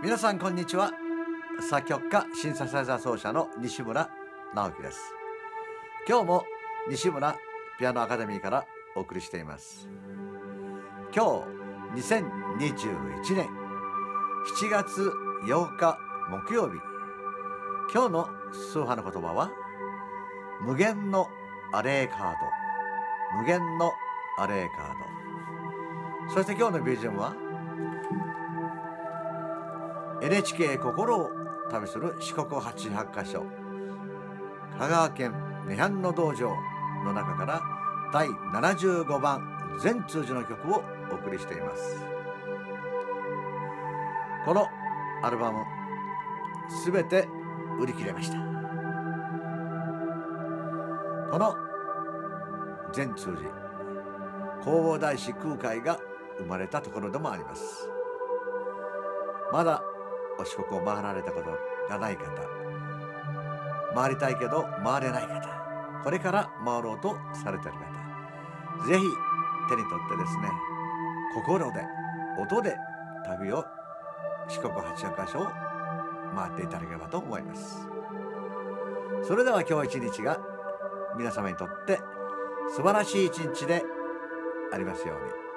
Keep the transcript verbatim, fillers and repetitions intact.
皆さんこんにちは。作曲家シンセサイザー奏者の西村直樹です。今日も西村ピアノアカデミーからお送りしています。今日にせんにじゅういちねんしちがつようか木曜日、今日の数派の言葉は無限のアレーカード、無限のアレーカード。そして今日の ビージーエム は エヌエイチケー 心を旅する四国はちじゅうはちかしょ、香川県涅槃の道場の中からだいななじゅうごばん全通じの曲をお送りしています。このアルバムすべて売り切れました。この全通じ、弘法大師空海が生まれたところでもあります。まだお四国を回られたことがない方、回りたいけど回れない方、これから回ろうとされている方、ぜひ手に取ってですね、心で音で旅を四国はちじゅうはちかしょを回っていただければと思います。それでは今日一日が皆様にとって素晴らしい一日でありますように。